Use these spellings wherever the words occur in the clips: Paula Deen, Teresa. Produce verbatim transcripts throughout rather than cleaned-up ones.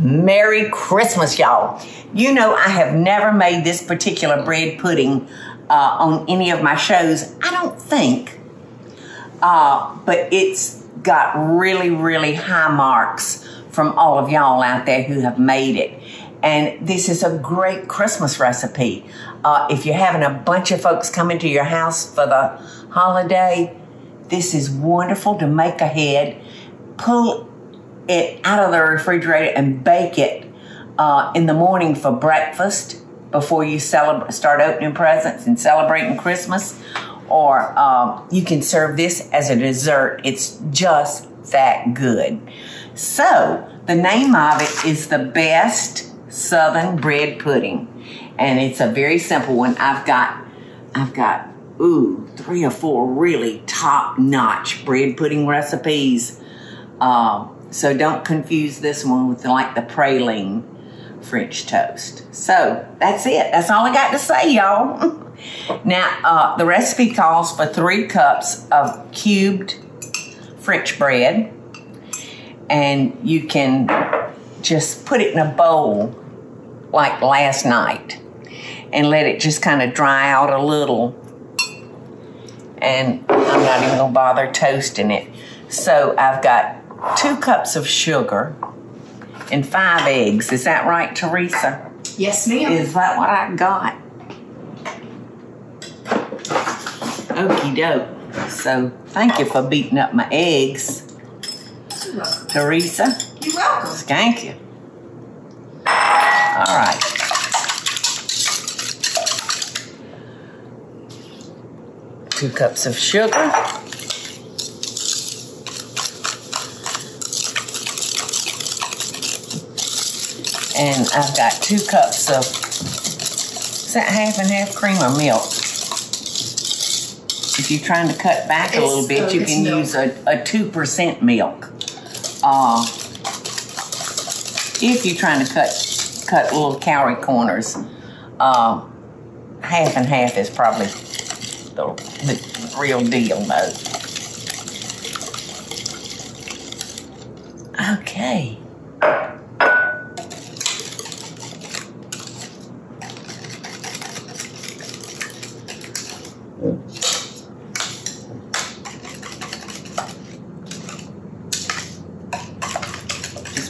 Merry Christmas, y'all. You know, I have never made this particular bread pudding uh, on any of my shows, I don't think. Uh, but it's got really, really high marks from all of y'all out there who have made it. And this is a great Christmas recipe. Uh, if you're having a bunch of folks coming to your house for the holiday, this is wonderful to make ahead. Pull it out of the refrigerator and bake it uh, in the morning for breakfast before you celebrate, start opening presents and celebrating Christmas. Or um, you can serve this as a dessert. It's just that good. So the name of it is the Best Southern Bread Pudding, and it's a very simple one. I've got, I've got, ooh, three or four really top-notch bread pudding recipes. Uh, so don't confuse this one with the, like the praline French toast. So that's it. That's all I got to say, y'all. Now, uh, the recipe calls for three cups of cubed French bread, and you can just put it in a bowl like last night and let it just kind of dry out a little. And I'm not even gonna bother toasting it. So I've got two cups of sugar and five eggs. Is that right, Teresa? Yes, ma'am. Is that what I got? Okie doke. So thank you for beating up my eggs, Teresa. You're welcome. Thank you. All right. Two cups of sugar. And I've got two cups of, is that half and half cream or milk? If you're trying to cut back a little bit, you can use a, a two percent milk. Uh, if you're trying to cut cut little calorie corners, uh, half and half is probably the, the real deal, though. Okay.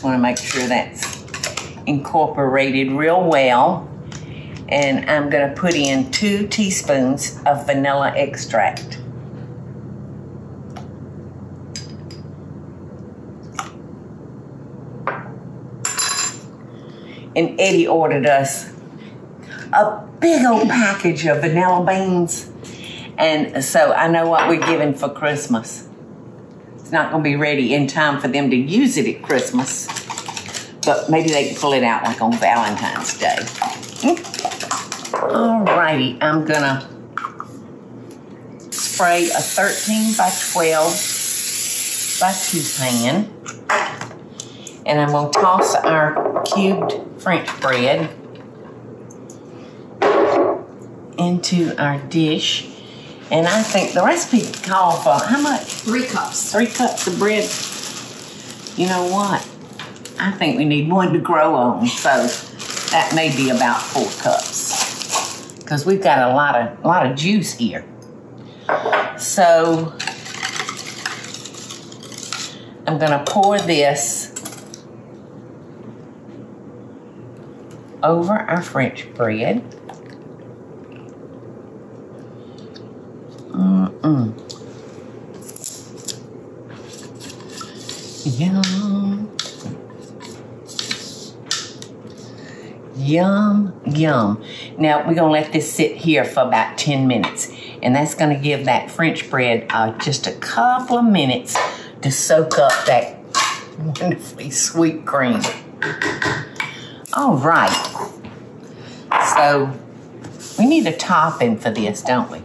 Want to make sure that's incorporated real well. And I'm going to put in two teaspoons of vanilla extract. And Eddie ordered us a big old package of vanilla beans. And so I know what we're giving for Christmas. Not going to be ready in time for them to use it at Christmas, but maybe they can pull it out like on Valentine's Day. All righty, I'm going to spray a thirteen by twelve by two pan, and I'm going to toss our cubed French bread into our dish. And I think the recipe called for, how much? Three cups. Three cups of bread. You know what? I think we need one to grow on, so that may be about four cups. Because we've got a lot of, lot of juice here. So, I'm gonna pour this over our French bread. Mm-mm. Yum. Yum, yum. Now, we're gonna let this sit here for about ten minutes, and that's gonna give that French bread uh, just a couple of minutes to soak up that wonderfully sweet cream. All right. So, we need a topping for this, don't we?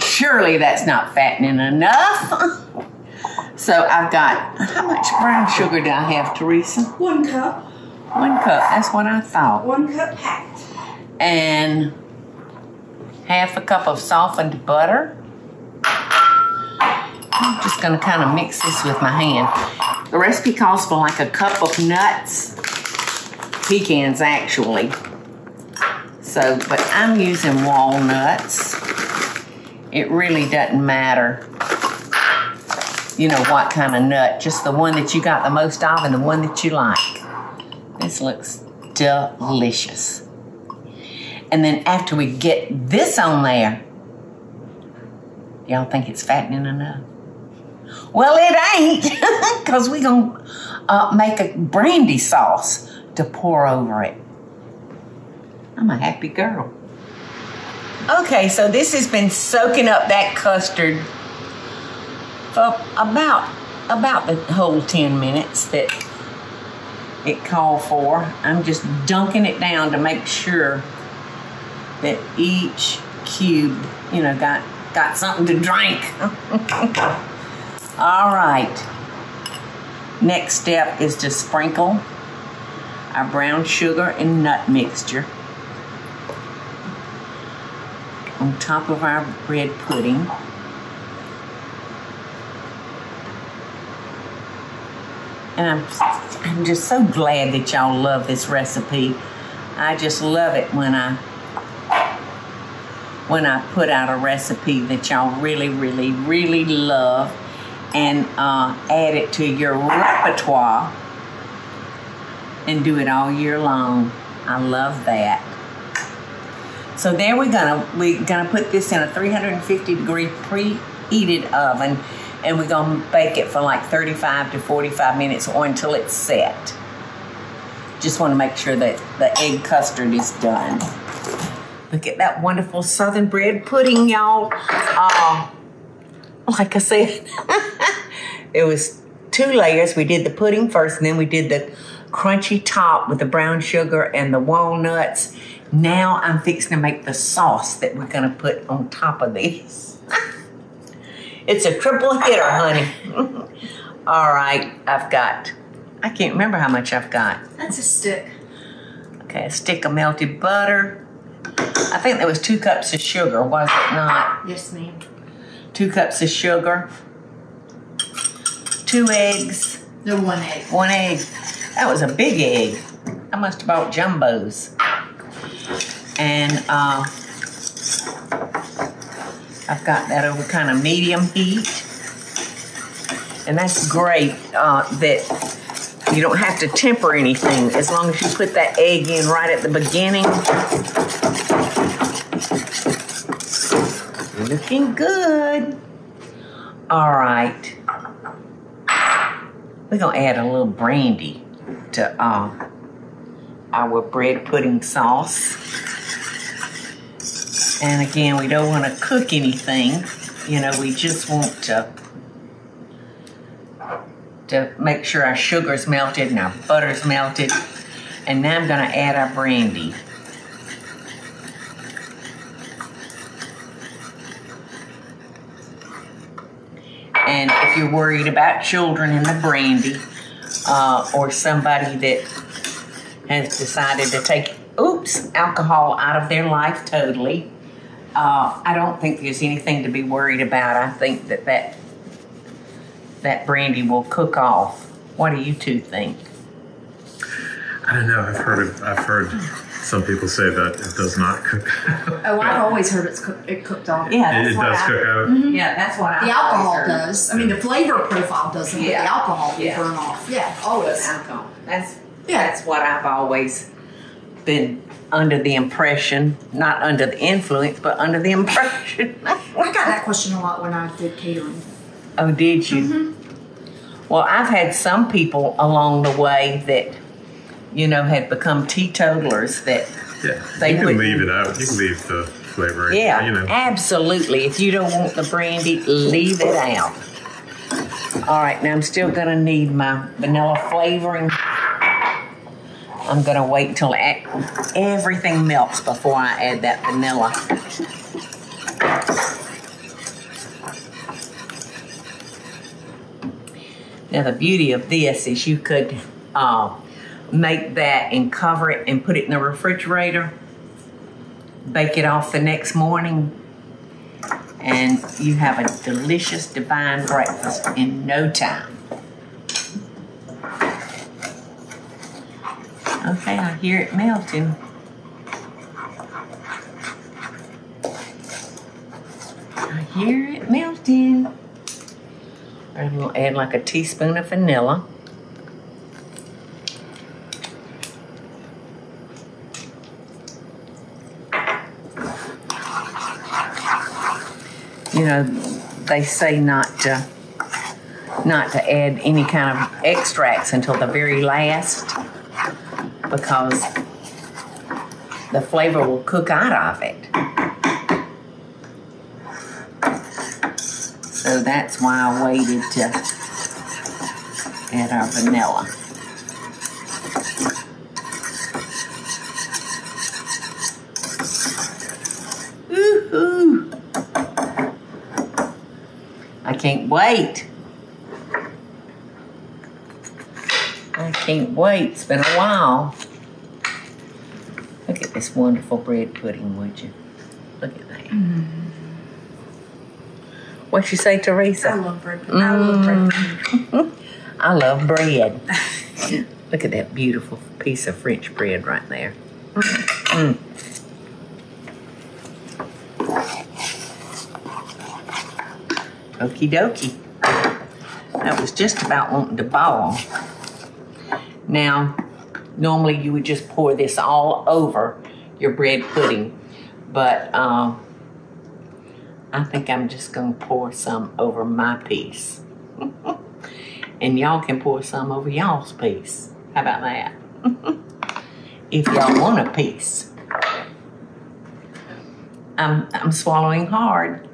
Surely that's not fattening enough. So I've got, how much brown sugar do I have, Teresa? One cup. One cup, that's what I thought. One cup packed. And half a cup of softened butter. I'm just gonna kind of mix this with my hand. The recipe calls for like a cup of nuts. pecans actually. So, but I'm using walnuts. It really doesn't matter, you know, what kind of nut, just the one that you got the most of and the one that you like. This looks delicious. And then after we get this on there, y'all think it's fattening enough? Well, it ain't, because we're going to uh, make a brandy sauce to pour over it. I'm a happy girl. Okay, so this has been soaking up that custard for about, about the whole ten minutes that it called for. I'm just dunking it down to make sure that each cube, you know, got, got something to drink. All right, next step is to sprinkle our brown sugar and nut mixture on top of our bread pudding. And I'm, I'm just so glad that y'all love this recipe. I just love it when I when I put out a recipe that y'all really, really, really love and uh, add it to your repertoire and do it all year long. I love that. So there we're gonna, we're gonna put this in a three hundred fifty degree preheated oven, and we're gonna bake it for like thirty-five to forty-five minutes or until it's set. Just wanna make sure that the egg custard is done. Look at that wonderful Southern bread pudding, y'all. Uh, like I said, it was two layers. We did the pudding first, and then we did the crunchy top with the brown sugar and the walnuts. Now I'm fixing to make the sauce that we're gonna put on top of this. It's a triple hitter, honey. All right, I've got, I can't remember how much I've got. That's a stick. Okay, a stick of melted butter. I think there was two cups of sugar, was it not? Yes, ma'am. Two cups of sugar, two eggs. No, one egg. One egg. That was a big egg. I must have bought jumbos. And uh, I've got that over kind of medium heat. And that's great uh, that you don't have to temper anything as long as you put that egg in right at the beginning. Looking good. All right. We're gonna add a little brandy to uh, our bread pudding sauce. And again, we don't want to cook anything. You know, we just want to, to make sure our sugar's melted and our butter's melted. And now I'm gonna add our brandy. And if you're worried about children and the brandy, uh, or somebody that has decided to take, oops, alcohol out of their life totally, Uh, I don't think there's anything to be worried about. I think that, that that brandy will cook off. What do you two think? I don't know. I've heard of, I've heard some people say that it does not cook. Oh, I've always heard it's cook, it cooked off. Yeah, that's it, it does I, cook out. Mm-hmm. Yeah, that's what I. The alcohol heard. does. I mean, the flavor profile doesn't. Yeah, but the alcohol will yeah. burn off. Yeah, always alcohol. That's yeah. That's what I've always been under the impression, not under the influence, but under the impression. I got that question a lot when I did catering. Oh, did you? Mm-hmm. Well, I've had some people along the way that, you know, had become teetotalers that yeah. they would leave it out. You can leave the flavor. Yeah, you know. Absolutely. If you don't want the brandy, leave it out. All right, now I'm still going to need my vanilla flavoring. I'm gonna wait until everything melts before I add that vanilla. Now the beauty of this is you could uh, make that and cover it and put it in the refrigerator, bake it off the next morning, and you have a delicious divine breakfast in no time. Okay, I hear it melting. I hear it melting. And we'll add like a teaspoon of vanilla. You know, they say not to, not to add any kind of extracts until the very last because the flavor will cook out of it. So that's why I waited to add our vanilla. Woo-hoo! I can't wait. I can't wait. It's been a while. Look at this wonderful bread pudding, would you? Look at that. Mm. What'd you say, Teresa? I love bread pudding. Mm. I love bread. I love bread. Look at that beautiful piece of French bread right there. Mm. Okie dokie. I was just about wanting to bawl. Now, normally you would just pour this all over your bread pudding, but uh, I think I'm just gonna pour some over my piece. And y'all can pour some over y'all's piece. How about that? If y'all want a piece. I'm, I'm swallowing hard.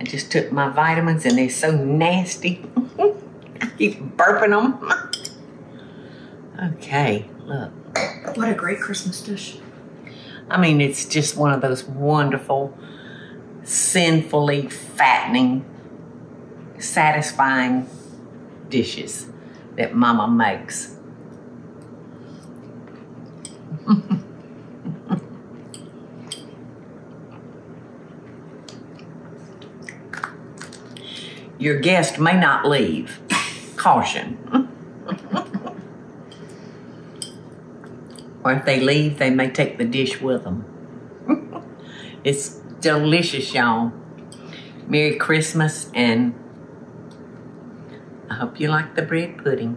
I just took my vitamins and they're so nasty. I keep burping them. Okay, look. What a great Christmas dish. I mean, it's just one of those wonderful, sinfully fattening, satisfying dishes that Mama makes. Your guest may not leave. Caution. Or if they leave, they may take the dish with them. It's delicious, y'all. Merry Christmas, and I hope you like the bread pudding.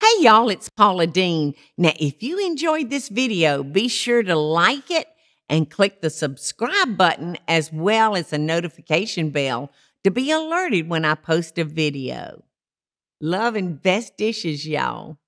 Hey, y'all, it's Paula Deen. Now, if you enjoyed this video, be sure to like it and click the subscribe button as well as the notification bell to be alerted when I post a video. Love and best dishes, y'all.